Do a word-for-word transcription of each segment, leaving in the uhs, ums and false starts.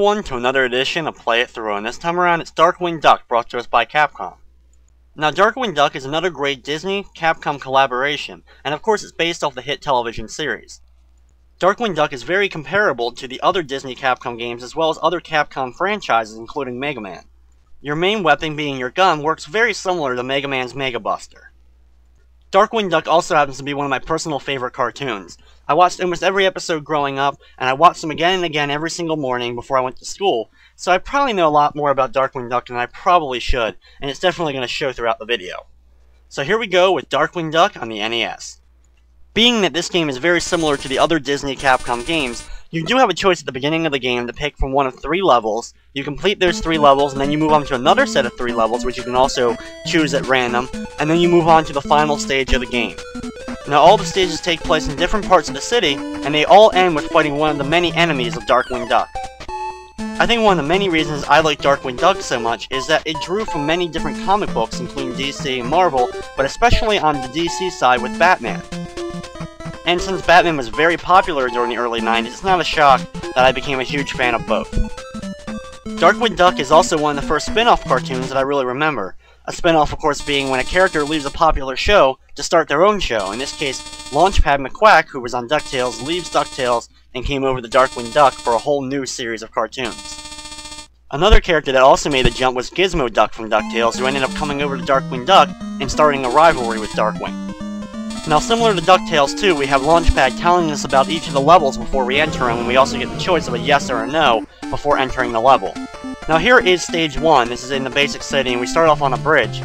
everyone to another edition of Play It Through, and this time around it's Darkwing Duck, brought to us by Capcom. Now Darkwing Duck is another great Disney-Capcom collaboration, and of course it's based off the hit television series. Darkwing Duck is very comparable to the other Disney-Capcom games as well as other Capcom franchises including Mega Man. Your main weapon being your gun works very similar to Mega Man's Mega Buster. Darkwing Duck also happens to be one of my personal favorite cartoons. I watched almost every episode growing up, and I watched them again and again every single morning before I went to school, so I probably know a lot more about Darkwing Duck than I probably should, and it's definitely going to show throughout the video. So here we go with Darkwing Duck on the N E S. Being that this game is very similar to the other Disney Capcom games, you do have a choice at the beginning of the game to pick from one of three levels. You complete those three levels, and then you move on to another set of three levels, which you can also choose at random, and then you move on to the final stage of the game. Now all the stages take place in different parts of the city, and they all end with fighting one of the many enemies of Darkwing Duck. I think one of the many reasons I like Darkwing Duck so much is that it drew from many different comic books, including D C and Marvel, but especially on the D C side with Batman. And since Batman was very popular during the early nineties, it's not a shock that I became a huge fan of both. Darkwing Duck is also one of the first spin-off cartoons that I really remember. A spin-off, of course, being when a character leaves a popular show to start their own show. In this case, Launchpad McQuack, who was on DuckTales, leaves DuckTales and came over to Darkwing Duck for a whole new series of cartoons. Another character that also made the jump was Gizmo Duck from DuckTales, who ended up coming over to Darkwing Duck and starting a rivalry with Darkwing. Now, similar to DuckTales two, we have Launchpad telling us about each of the levels before we enter them, and we also get the choice of a yes or a no before entering the level. Now, here is Stage one. This is in the basic city, and we start off on a bridge.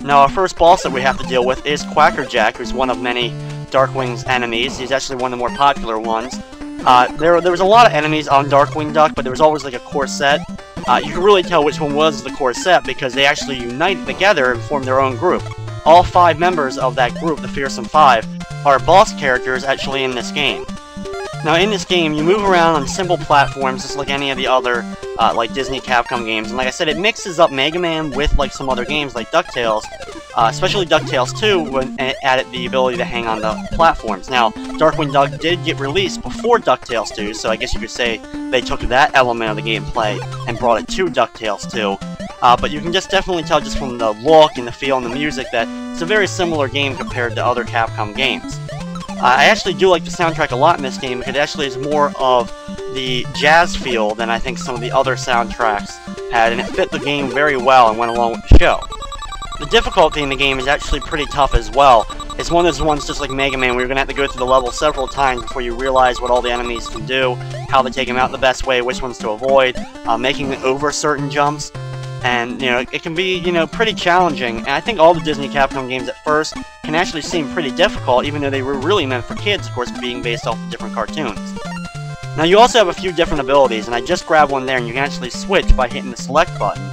Now, our first boss that we have to deal with is Quackerjack, who's one of many Darkwing's enemies. He's actually one of the more popular ones. Uh, there, there was a lot of enemies on Darkwing Duck, but there was always, like, a core set. Uh, you can really tell which one was the core set, because they actually unite together and form their own group. All five members of that group, the Fearsome Five, are boss characters actually in this game. Now in this game, you move around on simple platforms just like any of the other uh, like Disney Capcom games, and like I said, it mixes up Mega Man with like some other games like DuckTales, uh, especially DuckTales two, when it added the ability to hang on the platforms. Now, Darkwing Duck did get released before DuckTales two, so I guess you could say they took that element of the gameplay and brought it to DuckTales two. Uh, but you can just definitely tell just from the look and the feel and the music that it's a very similar game compared to other Capcom games. Uh, I actually do like the soundtrack a lot in this game because it actually is more of the jazz feel than I think some of the other soundtracks had, and it fit the game very well and went along with the show. The difficulty in the game is actually pretty tough as well. It's one of those ones just like Mega Man where you're going to have to go through the level several times before you realize what all the enemies can do, how to take them out the best way, which ones to avoid, uh, making them over certain jumps. And, you know, it can be, you know, pretty challenging, and I think all the Disney Capcom games at first can actually seem pretty difficult, even though they were really meant for kids, of course, being based off of different cartoons. Now, you also have a few different abilities, and I just grabbed one there, and you can actually switch by hitting the select button.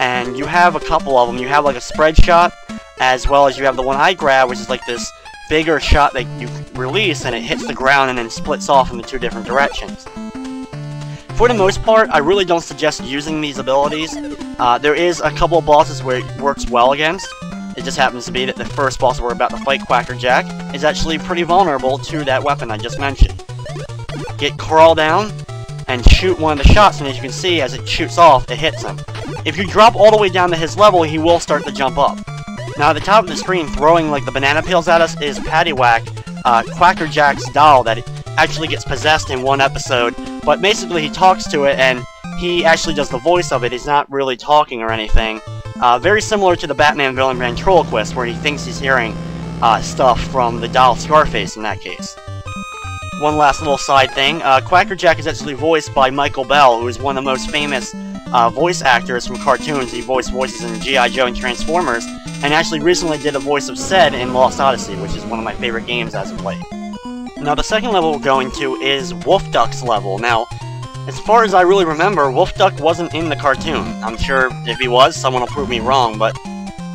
And you have a couple of them. You have, like, a spread shot, as well as you have the one I grabbed, which is, like, this bigger shot that you release, and it hits the ground and then splits off into two different directions. For the most part, I really don't suggest using these abilities. Uh, there is a couple of bosses where it works well against. It just happens to be that the first boss we're about to fight, Quackerjack, is actually pretty vulnerable to that weapon I just mentioned. Get crawl down and shoot one of the shots, and as you can see, as it shoots off, it hits him. If you drop all the way down to his level, he will start to jump up. Now, at the top of the screen, throwing like the banana peels at us is Paddywack, uh, Quackerjack's doll that actually gets possessed in one episode. But basically, he talks to it, and he actually does the voice of it. He's not really talking or anything. Uh, very similar to the Batman villain Ventriloquist, where he thinks he's hearing uh, stuff from the doll Scarface in that case. One last little side thing. Uh, Quackerjack is actually voiced by Michael Bell, who is one of the most famous uh, voice actors from cartoons. He voiced voices in G I Joe and Transformers, and actually recently did a voice of Zed in Lost Odyssey, which is one of my favorite games as of late. Now, the second level we're going to is Wolfduck's level. Now, as far as I really remember, Wolfduck wasn't in the cartoon. I'm sure if he was, someone will prove me wrong, but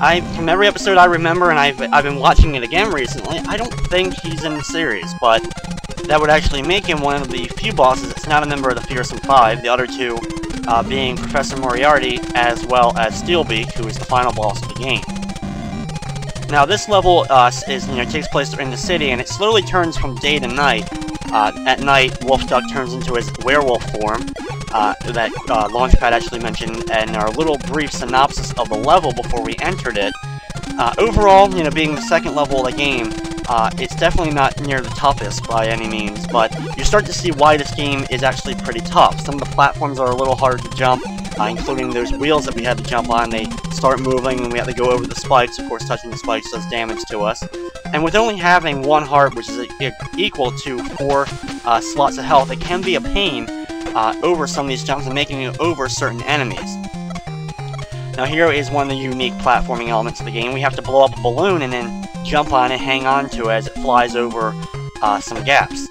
I, from every episode I remember, and I've, I've been watching it again recently, I don't think he's in the series, but that would actually make him one of the few bosses that's not a member of the Fearsome Five, the other two uh, being Professor Moriarty as well as Steelbeak, who is the final boss of the game. Now this level uh, is, you know, takes place in the city, and it slowly turns from day to night. Uh, at night, Wolfduck turns into his werewolf form, uh, that uh, Launchpad actually mentioned in our little brief synopsis of the level before we entered it. Uh, overall, you know, being the second level of the game, uh, it's definitely not near the toughest by any means, but you start to see why this game is actually pretty tough. Some of the platforms are a little harder to jump, uh, including those wheels that we had to jump on. They start moving and we have to go over the spikes. Of course, touching the spikes does damage to us. And with only having one heart, which is equal to four uh, slots of health, it can be a pain uh, over some of these jumps and making it over certain enemies. Now here is one of the unique platforming elements of the game. We have to blow up a balloon and then jump on it, hang on to it as it flies over uh, some gaps.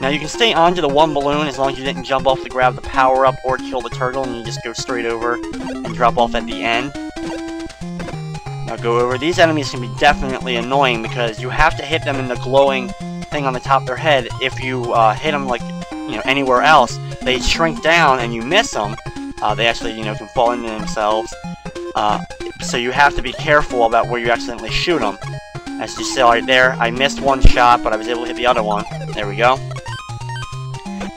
Now you can stay onto the one balloon as long as you didn't jump off to grab the power-up or kill the turtle, and you just go straight over and drop off at the end. Now go over. These enemies can be definitely annoying because you have to hit them in the glowing thing on the top of their head. If you uh, hit them like you know anywhere else, they shrink down and you miss them. Uh, they actually, you know, can fall into themselves, uh, so you have to be careful about where you accidentally shoot them. As you see right there, I missed one shot, but I was able to hit the other one. There we go.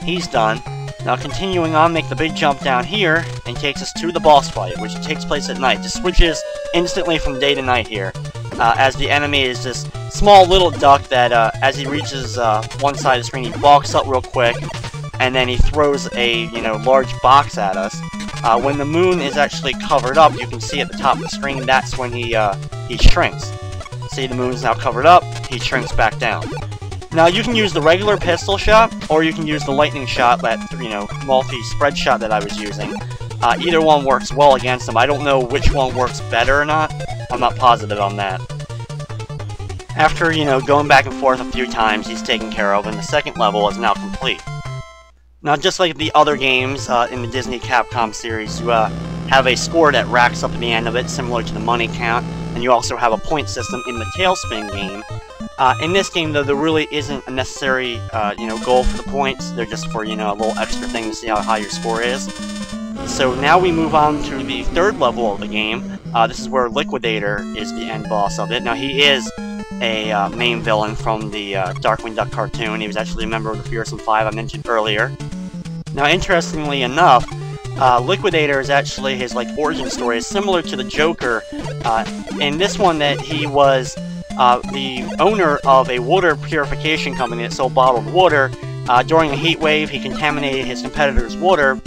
He's done. Now continuing on, make the big jump down here, and takes us to the boss fight, which takes place at night. Just switches instantly from day to night here, uh, as the enemy is this small little duck that, uh, as he reaches uh, one side of the screen, he balks up real quick, and then he throws a, you know, large box at us. Uh, when the moon is actually covered up, you can see at the top of the screen, that's when he, uh, he shrinks. See, the moon's now covered up, he shrinks back down. Now, you can use the regular pistol shot, or you can use the lightning shot, that, you know, multi-spread shot that I was using. Uh, either one works well against him. I don't know which one works better or not. I'm not positive on that. After, you know, going back and forth a few times, he's taken care of, and the second level is now complete. Now, just like the other games uh, in the Disney Capcom series, you uh, have a score that racks up at the end of it, similar to the money count, and you also have a point system in the Tailspin game. Uh, in this game, though, there really isn't a necessary uh, you know, goal for the points. They're just for, you know, a little extra thing to see how high your score is. So now we move on to the third level of the game. Uh, this is where Liquidator is the end boss of it. Now, he is a uh, main villain from the uh, Darkwing Duck cartoon. He was actually a member of the Fearsome Five I mentioned earlier. Now, interestingly enough, uh, Liquidator is actually his like origin story is similar to the Joker. Uh, in this one, that he was uh, the owner of a water purification company that sold bottled water. Uh, during a heat wave, he contaminated his competitor's water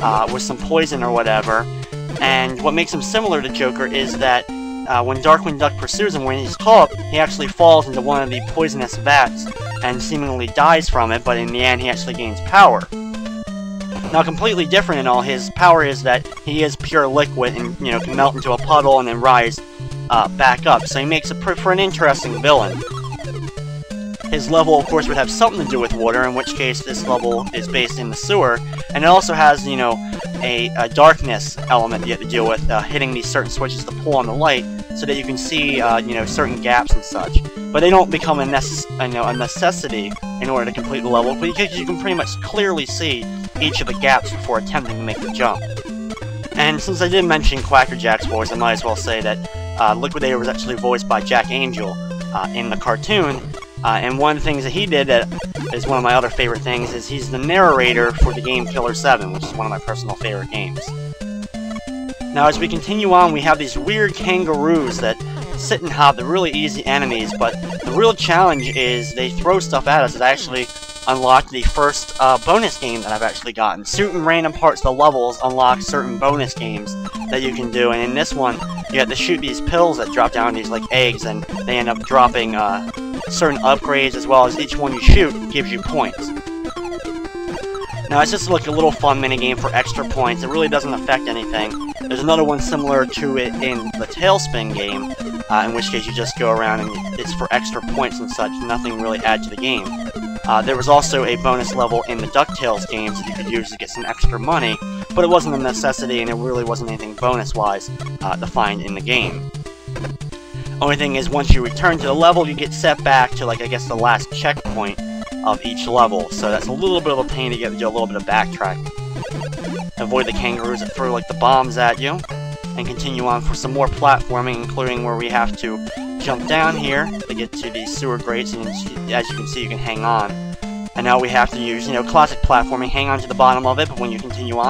uh, with some poison or whatever. And what makes him similar to Joker is that uh, when Darkwing Duck pursues him, when he's caught, he actually falls into one of the poisonous vats and seemingly dies from it. But in the end, he actually gains power. Now, completely different in all, his power is that he is pure liquid and, you know, can melt into a puddle and then rise uh, back up. So he makes it for an interesting villain. His level, of course, would have something to do with water, in which case this level is based in the sewer. And it also has, you know, a, a darkness element you have to deal with, uh, hitting these certain switches to pull on the light so that you can see, uh, you know, certain gaps and such. But they don't become a, nece you know, a necessity in order to complete the level, because you can pretty much clearly see each of the gaps before attempting to make the jump. And since I did mention Quackerjack's voice, I might as well say that uh, Liquidator was actually voiced by Jack Angel uh, in the cartoon, uh, and one of the things that he did that is one of my other favorite things is he's the narrator for the game Killer seven, which is one of my personal favorite games. Now, as we continue on, we have these weird kangaroos that sit and hop. They're really easy enemies, but the real challenge is they throw stuff at us. It's actually unlocked the first uh, bonus game that I've actually gotten. Certain random parts of the levels unlock certain bonus games that you can do, and in this one, you have to shoot these pills that drop down, these like eggs, and they end up dropping uh, certain upgrades, as well as each one you shoot gives you points. Now, it's just like a little fun minigame for extra points. It really doesn't affect anything. There's another one similar to it in the Tailspin game, uh, in which case you just go around and it's for extra points and such. Nothing really adds to the game. Uh, there was also a bonus level in the DuckTales games that you could use to get some extra money, but it wasn't a necessity and it really wasn't anything bonus-wise uh, to find in the game. Only thing is, once you return to the level, you get set back to, like, I guess the last checkpoint of each level, so that's a little bit of a pain to get to do a little bit of backtracking. Avoid the kangaroos that throw, like, the bombs at you, and continue on for some more platforming, including where we have to jump down here to get to the sewer grates, and as you can see, you can hang on And now we have to use, you know, classic platforming, hang on to the bottom of it, but when you continue on,